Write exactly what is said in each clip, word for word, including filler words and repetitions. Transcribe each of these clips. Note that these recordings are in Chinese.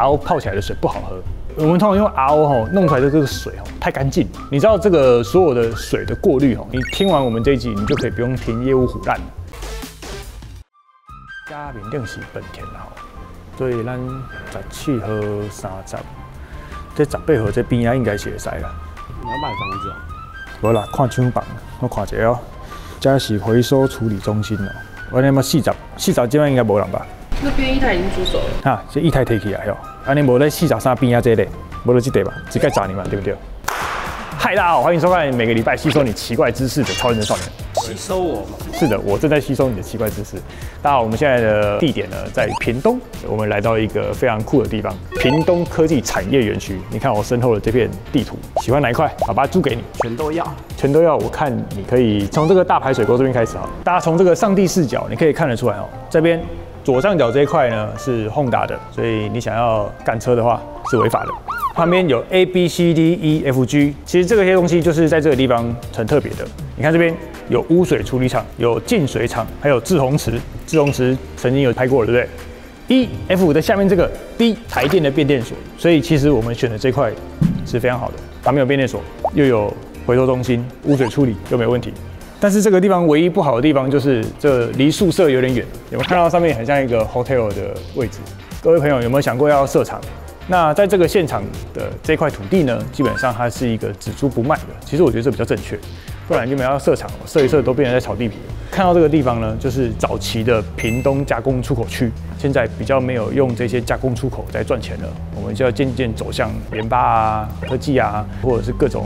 R O 泡起来的水不好喝。我们通常用 R O 吼弄出来的这个水吼太干净，你知道这个所有的水的过滤吼，你听完我们这一集，你就可以不用听业务唬烂。嘉明定是本田吼，所以咱十七和三十，这十八和这边啊应该是会使啦。你要买房子哦？无啦，看厂房，我看一下哦。这是回收处理中心哦，我那么四十，四十今晚应该无人吧？ 那边液态已经出手了，哈、啊，这液态提起来哟，安尼无咧四十三边啊这类，无咧这地吧，只该砸你嘛，对不对？嗨，大家好，欢迎收看每个礼拜吸收你奇怪知识的超认真少年。吸收我吗？是的，我正在吸收你的奇怪知识。大家好，我们现在的地点呢在屏东，我们来到一个非常酷的地方——屏东科技产业园区。你看我身后的这片地图，喜欢哪一块？好吧，租给你，全都要，全都要。我看你可以从这个大排水沟这边开始哈，大家从这个上帝视角，你可以看得出来哦，这边。 左上角这一块呢是 Honda 的，所以你想要干车的话是违法的。旁边有 A B C D E F G， 其实这些东西就是在这个地方很特别的。你看这边有污水处理厂，有净水厂，还有志宏池。志宏池曾经有拍过了，对不对 ？E F 的下面这个 D 台电的变电所，所以其实我们选的这块是非常好的。旁边有变电所，又有回收中心，污水处理又没问题。 但是这个地方唯一不好的地方就是这离宿舍有点远，有没有看到上面很像一个 hotel 的位置？各位朋友有没有想过要设厂？那在这个现场的这块土地呢，基本上它是一个只租不卖的。其实我觉得这比较正确，不然你们要设厂，设一设都变成在炒地皮。看到这个地方呢，就是早期的屏东加工出口区，现在比较没有用这些加工出口在赚钱了，我们就要渐渐走向研发啊、科技啊，或者是各种。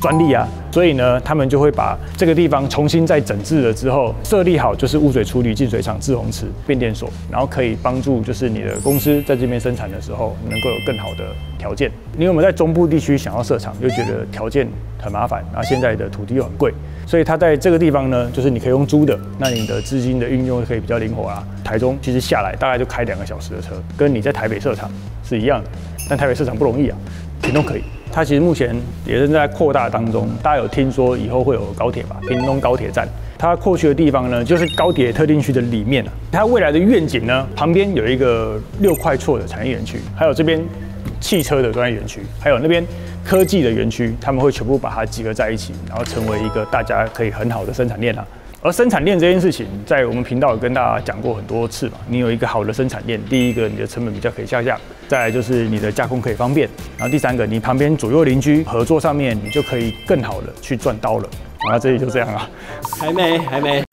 专利啊，所以呢，他们就会把这个地方重新再整治了之后，设立好就是污水处理、净水厂、志宏池、变电所，然后可以帮助就是你的公司在这边生产的时候，能够有更好的条件。因为我们在中部地区想要设厂，又觉得条件很麻烦，然后现在的土地又很贵，所以它在这个地方呢，就是你可以用租的，那你的资金的运用可以比较灵活啊。台中其实下来大概就开两个小时的车，跟你在台北设厂是一样的，但台北设厂不容易啊，屏东可以。 它其实目前也正在扩大当中，大家有听说以后会有高铁吧？屏东高铁站，它扩去的地方呢，就是高铁特定区的里面啊。它未来的愿景呢，旁边有一个六块厝的产业园区，还有这边汽车的专业园区，还有那边科技的园区，他们会全部把它集合在一起，然后成为一个大家可以很好的生产链啊。 而生产链这件事情，在我们频道有跟大家讲过很多次嘛。你有一个好的生产链，第一个你的成本比较可以下降，再来就是你的加工可以方便，然后第三个你旁边左右邻居合作上面，你就可以更好的去赚刀了。然后这里就这样啊，还没还没。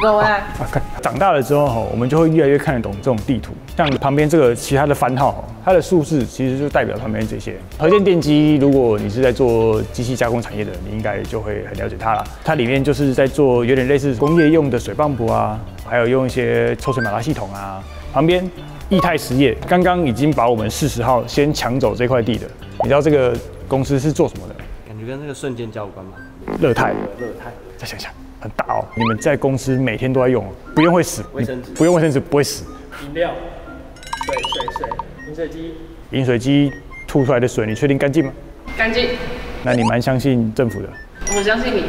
各位、啊啊，长大了之后我们就会越来越看得懂这种地图。像旁边这个其他的番号，它的数字其实就代表旁边这些。核电电机，如果你是在做机器加工产业的，你应该就会很了解它啦。它里面就是在做有点类似工业用的水泵浦啊，还有用一些抽水马达系统啊。旁边液态实业刚刚已经把我们四十号先抢走这块地的。你知道这个公司是做什么的？感觉跟这个瞬间交关吗？乐泰，乐泰，再想想。 很大哦！你们在公司每天都在用，不用会死，卫生纸不用卫生纸不会死。饮料、水、水、水、饮水机、饮水机吐出来的水，你确定干净吗？干净。那你蛮相信政府的？我相信你。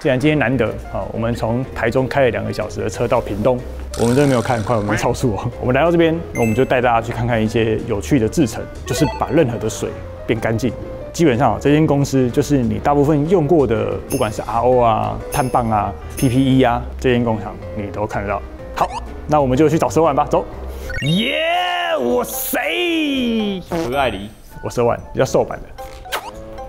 既然今天难得啊，我们从台中开了两个小时的车到屏东，我们真的没有开很快，我们超速哦。我们来到这边，我们就带大家去看看一些有趣的制程，就是把任何的水变干净。 基本上，这间公司就是你大部分用过的，不管是 R O 啊、碳棒啊、P P E 啊，这间工厂你都看得到。好，那我们就去找蛇丸吧，走。耶、yeah, ，我谁？我是艾黎，我蛇丸，比较瘦版的。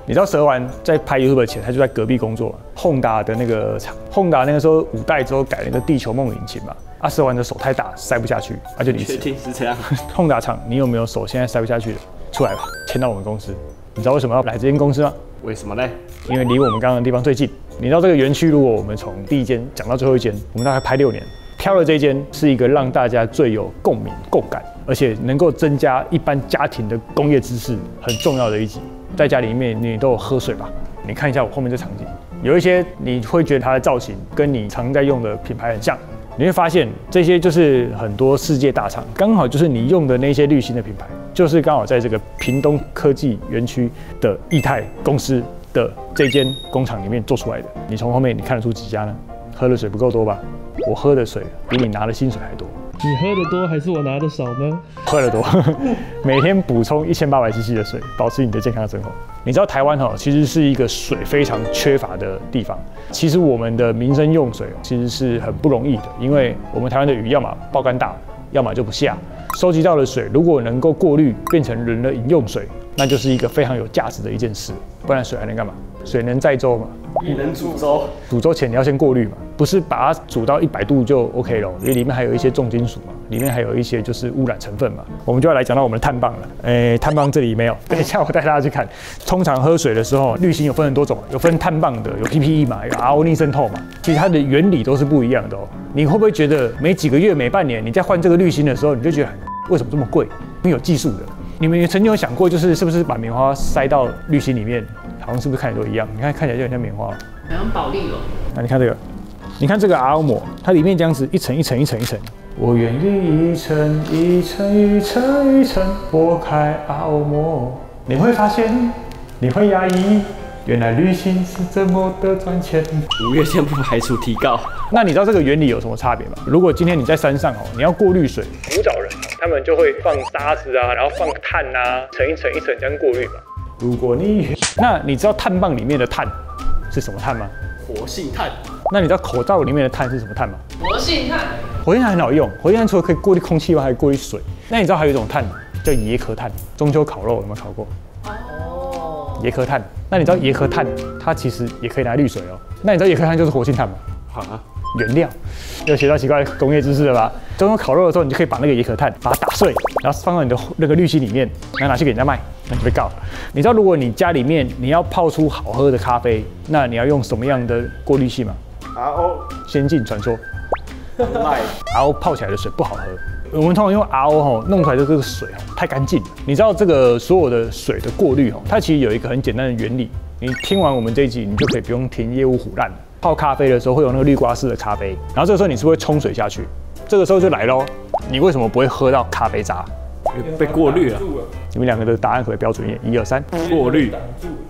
你知道蛇丸在拍 YouTube 前，他就在隔壁工作 ，Honda 的那个厂 ，Honda 那个时候五代之后改了一个地球梦引擎嘛。 啊，蛇丸的手太大，塞不下去，啊就离职。确定是这样。轰打厂，你有没有手现在塞不下去的？出来吧，签到我们公司。你知道为什么要来这间公司吗？为什么呢？因为离我们刚刚的地方最近。你知道这个园区，如果我们从第一间讲到最后一间，我们大概拍六年，挑了这间是一个让大家最有共鸣、共感，而且能够增加一般家庭的工业知识很重要的一集。在家里面，你都有喝水吧？你看一下我后面这场景，有一些你会觉得它的造型跟你常在用的品牌很像。 你会发现，这些就是很多世界大厂，刚好就是你用的那些滤芯的品牌，就是刚好在这个屏东科技园区的液态公司的这间工厂里面做出来的。你从后面你看得出几家呢？喝的水不够多吧？我喝的水比你拿的薪水还多。你喝的多还是我拿的少呢？喝的多，每天补充一千八百 C C 的水，保持你的健康生活。你知道台湾哈，其实是一个水非常缺乏的地方。其实我们的民生用水其实是很不容易的，因为我们台湾的雨要么爆干大，要么就不下。收集到的水如果能够过滤变成人的饮用水，那就是一个非常有价值的一件事。不然水还能干嘛？水能载舟嘛？也能煮粥。煮粥前你要先过滤嘛。 不是把它煮到一百度就 OK 了，因为里面还有一些重金属嘛，里面还有一些就是污染成分嘛。我们就要来讲到我们的碳棒了。诶、欸，碳棒这里没有，等一下我带大家去看。通常喝水的时候，滤芯有分很多种，有分碳棒的，有 P P E 嘛，有 R O 逆渗透嘛。其实它的原理都是不一样的哦。你会不会觉得每几个月、每半年你在换这个滤芯的时候，你就觉得为什么这么贵？因为有技术的。你们曾经有想过，就是是不是把棉花塞到滤芯里面，好像是不是看起来都一样？你看看起来就很像棉花，好像保利龙。那、啊、你看这个。 你看这个 R O 膜，它里面这样子一层一层一层一层。我愿意一层一层一层一层剥开 R O 膜，你会发现，你会压抑，原来滤芯是这么的赚钱。五月天不排除提高。那你知道这个原理有什么差别吗？如果今天你在山上哦，你要过滤水，古早人他们就会放沙子啊，然后放碳啊，层一层一层这样过滤嘛。如果你，那你知道碳棒里面的碳是什么碳吗？活性炭。 那你知道口罩里面的碳是什么碳吗？活性炭。活性炭很好用，活性炭除了可以过滤空气外，还可以过滤水。那你知道还有一种碳叫椰壳碳，中秋烤肉有没有烤过？哦。椰壳碳。那你知道椰壳碳它其实也可以拿来滤水哦。那你知道椰壳碳就是活性炭吗？好啊。原料。又学到奇怪的工业知识了吧？中秋烤肉的时候，你就可以把那个椰壳碳把它打碎，然后放到你的那个滤芯里面，然后拿去给人家卖。 那就被告了。你知道，如果你家里面你要泡出好喝的咖啡，那你要用什么样的过滤器吗 ？R O 先进传说。R O 泡起来的水不好喝。我们通常用 R O 吼弄出来的这个水太干净了。你知道这个所有的水的过滤吼，它其实有一个很简单的原理。你听完我们这一集，你就可以不用听业务唬烂了。泡咖啡的时候会有那个滤挂式的咖啡，然后这个时候你是不是会冲水下去？这个时候就来咯，你为什么不会喝到咖啡渣？ 被过滤了。你们两个的答案可不可以标准一点？一二三，过滤。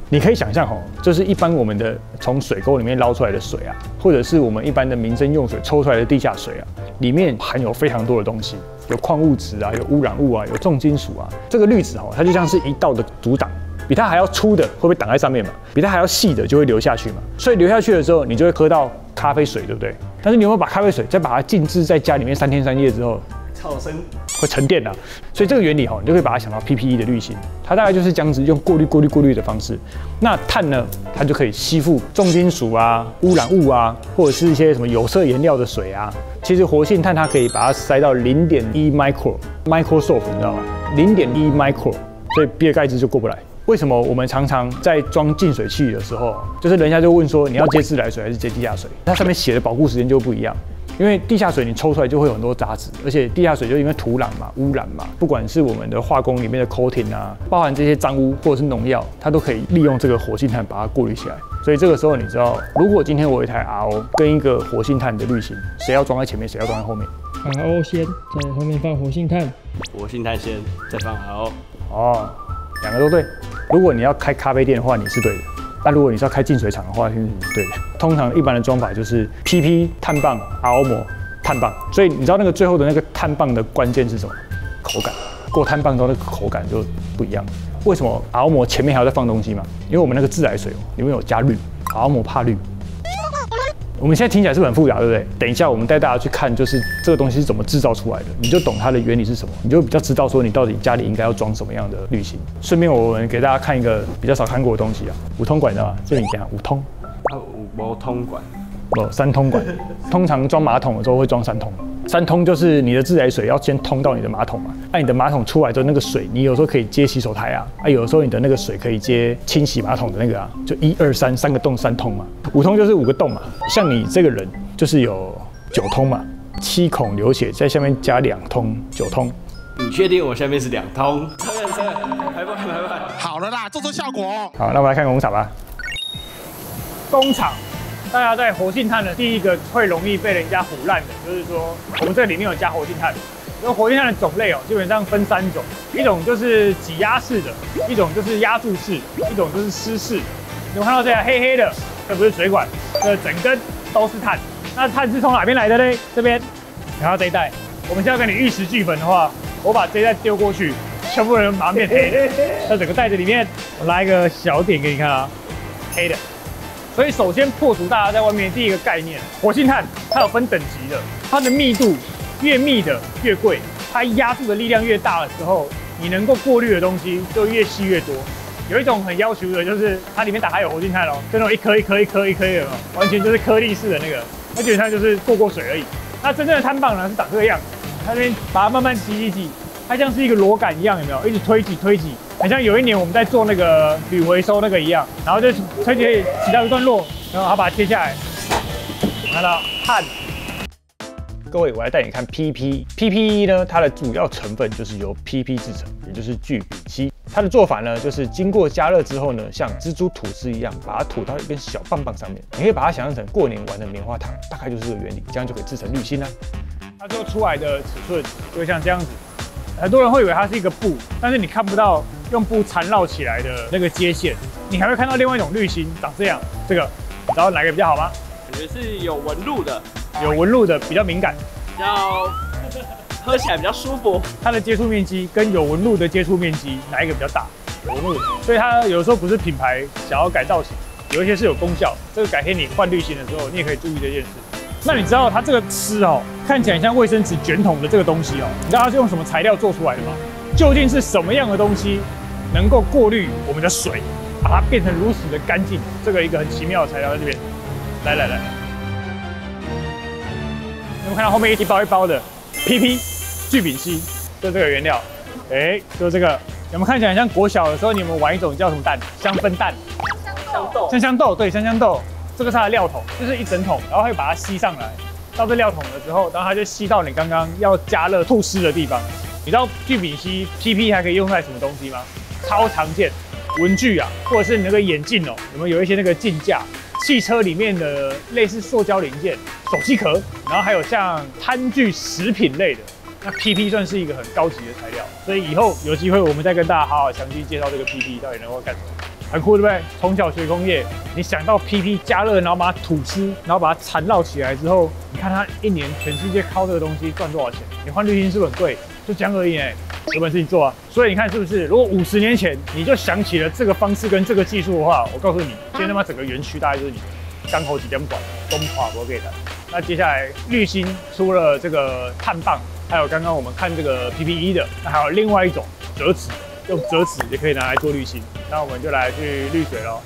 你可以想象哦，就是一般我们的从水沟里面捞出来的水啊，或者是我们一般的民生用水抽出来的地下水啊，里面含有非常多的东西，有矿物质啊，有污染物啊，有重金属啊。这个滤纸哦，它就像是一道的阻挡，比它还要粗的会被挡在上面嘛，比它还要细的就会流下去嘛。所以流下去的时候，你就会喝到咖啡水，对不对？但是你有没有把咖啡水再把它静置在家里面三天三夜之后？ 超声会沉淀的、啊，所以这个原理哈、喔，你就可以把它想到 P P E 的滤芯，它大概就是这样子用过滤、过滤、过滤的方式。那碳呢，它就可以吸附重金属啊、污染物啊，或者是一些什么有色颜料的水啊。其实活性炭它可以把它塞到 零点一 micro microsoft， 你知道吗？ 零点一 micro， 所以比尔盖茨就过不来。为什么我们常常在装净水器的时候，就是人家就问说你要接自来水还是接地下水？它上面写的保护时间就不一样。 因为地下水你抽出来就会有很多杂质，而且地下水就因为土壤嘛、污染嘛，不管是我们的化工里面的 coating 啊，包含这些脏污或者是农药，它都可以利用这个活性炭把它过滤起来。所以这个时候你知道，如果今天我有一台 R O 跟一个活性炭的滤芯，谁要装在前面，谁要装在后面 ？R O 先，在后面放活性炭，活性炭先，再放 R O。哦，两个都对。如果你要开咖啡店的话，你是对的。 那如果你是要开净水厂的话，嗯，对的。通常一般的装法就是 P P 碳棒、R O 膜碳棒，所以你知道那个最后的那个碳棒的关键是什么？口感。过碳棒之后，那个口感就不一样。为什么 R O 膜前面还要再放东西嘛？因为我们那个自来水里面有加氯 ，R O 膜怕氯。我们现在听起来是不是很复杂，对不对？等一下我们带大家去看，就是这个东西是怎么制造出来的，你就懂它的原理是什么，你就比较知道说你到底家里应该要装什么样的滤芯。顺便我们给大家看一个比较少看过的东西啊，五通管知道吧？这里讲五通，啊五通管，哦三通管，通常装马桶的时候会装三通，三通就是你的自来水要先通到你的马桶嘛，那、啊、你的马桶出来之后那个水，你有时候可以接洗手台啊，啊有时候你的那个水可以接清洗马桶的那个啊，就一二三三个洞三通嘛。 五通就是五个洞嘛，像你这个人就是有九通嘛，七孔流血在下面加两通，九通。你确定我下面是两通？承认承认，排版排版。好了啦，做出效果。好，那我们来看工厂吧。工厂，大家在活性炭的第一个会容易被人家唬烂的，就是说我们这里面有加活性炭。 那活性炭的种类哦，基本上分三种，一种就是挤压式的，一种就是压注式，一种就是湿式。你们看到这样黑黑的，这不是水管，这整根都是碳。那碳是从哪边来的呢？这边，然后这一带，我们现在给你玉石俱焚的话，我把这袋丢过去，全部人马上变黑。那整个袋子里面，我拉一个小点给你看啊，黑的。所以首先破除大家在外面第一个概念，活性炭它有分等级的，它的密度越密的越贵，它压住的力量越大的时候，你能够过滤的东西就越细越多。 有一种很要求的，就是它里面打开有活性炭哦，就那种一颗一颗一颗一颗的，完全就是颗粒式的那个，那基本上就是过过水而已。那真正的碳棒呢是长这个样子，它这边把它慢慢挤挤挤，它像是一个螺杆一样，有没有？一直推挤推挤，很像有一年我们在做那个铝回收那个一样，然后就推挤挤到一段落，然后它把它切下来，看到碳。 各位，我来带你看 P P。P P E 呢，它的主要成分就是由 P P 制成，也就是聚丙烯。它的做法呢，就是经过加热之后呢，像蜘蛛吐丝一样，把它吐到一根小棒棒上面。你可以把它想象成过年玩的棉花糖，大概就是这个原理，这样就可以制成滤芯啦。它最后出来的尺寸就会像这样子。很多人会以为它是一个布，但是你看不到用布缠绕起来的那个接线，你还会看到另外一种滤芯长这样。这个，然后哪个比较好吗？感觉是有纹路的。 有纹路的比较敏感，比较喝起来比较舒服。它的接触面积跟有纹路的接触面积哪一个比较大？有纹路，所以它有时候不是品牌想要改造型，有一些是有功效。这个改天你换滤芯的时候，你也可以注意这件事。那你知道它这个丝哦，看起来像卫生纸卷筒的这个东西哦，你知道它是用什么材料做出来的吗？究竟是什么样的东西能够过滤我们的水，把它变成如此的干净？这个一个很奇妙的材料在这边。来来来。 我们看到后面一包一包的 P P 聚丙烯，就这个原料，哎，就这个。你们看起来像国小的时候，你们玩一种叫什么蛋？香氛蛋。香豆。香香豆，对，香香豆。这个是它的料桶，就是一整桶，然后会把它吸上来，到这料桶了之后，然后它就吸到你刚刚要加热吐丝的地方。你知道聚丙烯 P P 还可以用在什么东西吗？超常见，文具啊，或者是你那个眼镜哦，有没有有一些那个镜架？ 汽车里面的类似塑胶零件、手机壳，然后还有像餐具、食品类的，那 P P 算是一个很高级的材料，所以以后有机会我们再跟大家好好详细介绍这个 P P 到底能够干什么，很酷对不对？从小学工业，你想到 P P 加热，然后把它吐丝，然后把它缠绕起来之后，你看它一年全世界靠这个东西赚多少钱？你换滤芯是不是很贵？就这样而已哎、欸，有本事你做啊！所以你看是不是？如果五十年前你就想起了这个方式跟这个技术的话，我告诉你，今天他妈整个园区大概就是你港口几点管东垮不给的。那接下来滤芯出了这个碳棒，还有刚刚我们看这个 P P E 的，那还有另外一种折纸，用折纸也可以拿来做滤芯。那我们就来去滤水喽。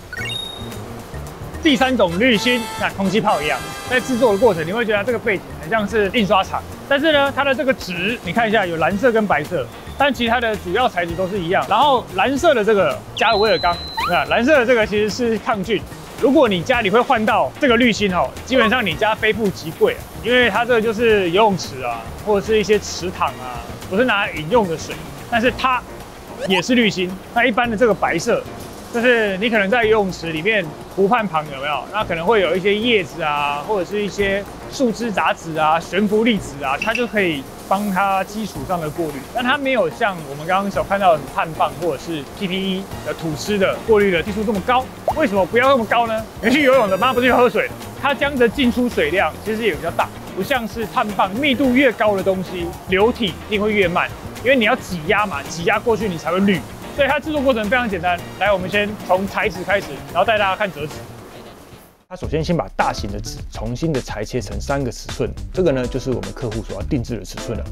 第三种滤芯，像空气泡一样，在制作的过程你会觉得它这个背景很像是印刷厂。 但是呢，它的这个纸，你看一下，有蓝色跟白色，但其他的主要材质都是一样。然后蓝色的这个加了威尔刚，那蓝色的这个其实是抗菌。如果你家里会换到这个滤芯哦，基本上你家非富即贵啊，因为它这个就是游泳池啊，或者是一些池塘啊，不是拿饮用的水，但是它也是滤芯。那一般的这个白色，就是你可能在游泳池里面湖畔旁有没有？那可能会有一些叶子啊，或者是一些。 树枝杂质啊，悬浮粒子啊，它就可以帮它基础上的过滤，但它没有像我们刚刚所看到的碳棒或者是 P P E 的吐丝的过滤的技术这么高。为什么不要那么高呢？你去游泳的，妈不是去喝水的，它这样的进出水量其实也比较大，不像是碳棒密度越高的东西，流体一定会越慢，因为你要挤压嘛，挤压过去你才会滤。所以它制作过程非常简单。来，我们先从材质开始，然后带大家看折纸。 他首先先把大型的纸重新的裁切成三个尺寸，这个呢就是我们客户所要定制的尺寸了。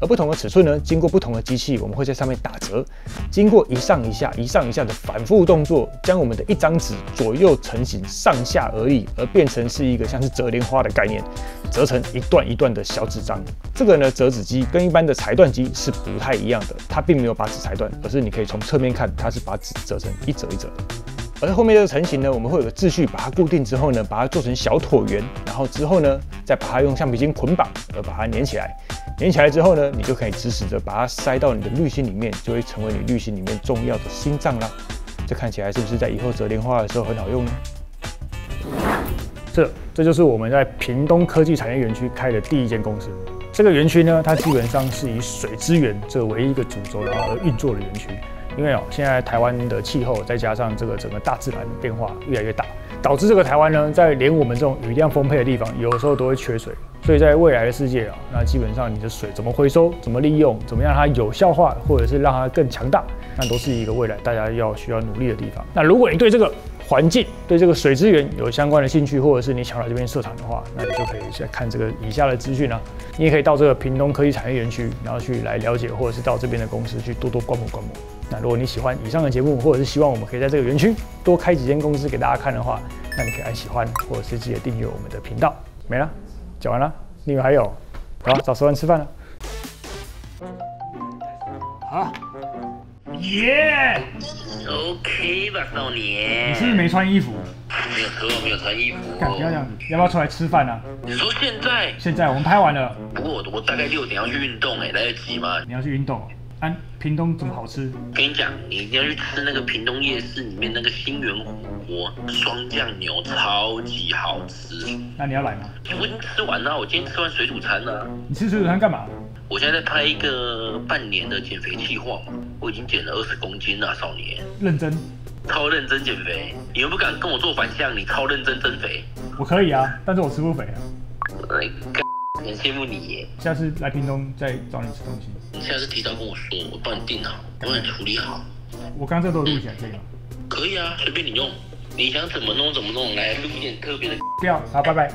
而不同的尺寸呢，经过不同的机器，我们会在上面打折，经过一上一下、一上一下的反复动作，将我们的一张纸左右成型、上下而已，而变成是一个像是折莲花的概念，折成一段一段的小纸张。这个呢折纸机跟一般的裁断机是不太一样的，它并没有把纸裁断，而是你可以从侧面看，它是把纸折成一折一折的。 而后面这个成型呢，我们会有个秩序把它固定之后呢，把它做成小椭圆，然后之后呢，再把它用橡皮筋捆绑，而把它粘起来。粘起来之后呢，你就可以直直的把它塞到你的滤芯里面，就会成为你滤芯里面重要的心脏啦。这看起来是不是在以后折莲花的时候很好用呢？这，这就是我们在屏东科技产业园区开的第一间公司。这个园区呢，它基本上是以水资源这为一个主轴，然后而运作的园区。 因为哦，现在台湾的气候，再加上这个整个大自然变化越来越大，导致这个台湾呢，在连我们这种雨量丰沛的地方，有的时候都会缺水。所以在未来的世界啊，那基本上你的水怎么回收、怎么利用、怎么样让它有效化，或者是让它更强大，那都是一个未来大家要需要努力的地方。那如果你对这个环境、对这个水资源有相关的兴趣，或者是你想来这边设厂的话，那你就可以再看这个以下的资讯啊。你也可以到这个屏东科技产业园区，然后去来了解，或者是到这边的公司去多多观摩观摩。那如果你喜欢以上的节目，或者是希望我们可以在这个园区多开几间公司给大家看的话，那你可以按喜欢，或者是记得订阅我们的频道。没了。讲完了，另外还有，好，找十万吃饭了。好，耶 ，OK 吧，少年。你是不是没穿衣服？没有，可我没有穿衣服。干，不要这样子，要不要出来吃饭啊？你说现在？现在我们拍完了。不过我我大概六点要去运动哎、欸，来得及吗？你要去运动？安、啊，屏东怎么好吃？跟你讲，你一定要去吃那个屏东夜市里面那个新源火锅，双酱牛超级好吃。那你要来吗？我已经吃完了，我今天吃完水煮餐了。你吃水煮餐干嘛？我现在在拍一个半年的减肥计划嘛，我已经减了二十公斤了，少年。认真？超认真减肥，你又不敢跟我做反向，你超认真增肥。我可以啊，但是我吃不肥啊。呃很羡慕你耶！下次来屏东再找你吃东西。你下次提早跟我说，我帮你订好，我帮你处理好。我刚才都有录起来，可以吗？可以啊，随便你用，你想怎么弄怎么弄，来录一点特别的。不要，好，拜拜。